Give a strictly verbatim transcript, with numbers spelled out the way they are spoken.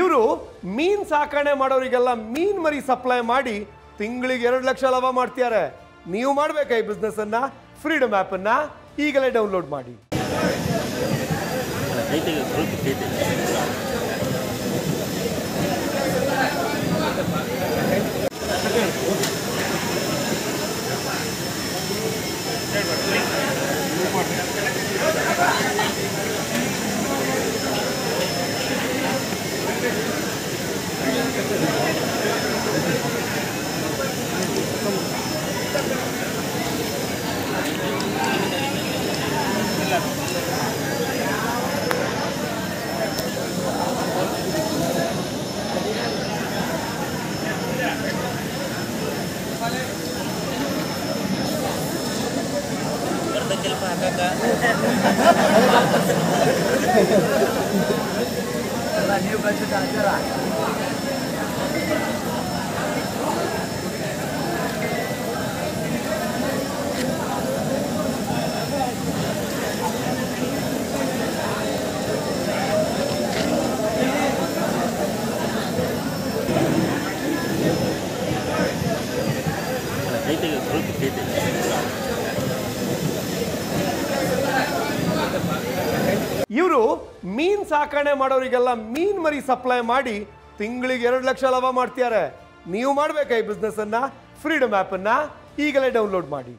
ಇವರು ಮೀನ್ ಸಾಕಣೆ ಮಾಡೋರಿಗೆಲ್ಲ ಮೀನ್ ಮರಿ ಸಪ್ಲೈ ಮಾಡಿ ತಿಂಗಳಿಗೆ ಎರಡು ಲಕ್ಷ ಲಾಭ ಮಾಡ್ತಿದ್ದಾರೆ. ನೀವು ಮಾಡಬೇಕಾ ಈ ಬಿಸ್ನೆಸ್ ಅನ್ನ? ಫ್ರೀಡಮ್ ಆ್ಯಪ್ ಅನ್ನ ಈಗಲೇ ಡೌನ್ಲೋಡ್ ಮಾಡಿ. ಇವರು ಮೀನ್ ಸಾಕಣೆ ಮಾಡೋರಿಗೆಲ್ಲ ಮೀನ್ ಮರಿ ಸಪ್ಲೈ ಮಾಡಿ ತಿಂಗಳಿಗೆ ಎರಡು ಲಕ್ಷ ಲಾಭ ಮಾಡ್ತಿದ್ದಾರೆ. ನೀವು ಮಾಡಬೇಕಾ ಈ ಬಿಸ್ನೆಸ್ ಅನ್ನ? ಫ್ರೀಡಮ್ ಆ್ಯಪ್ ಅನ್ನ ಈಗಲೇ ಡೌನ್ಲೋಡ್ ಮಾಡಿ.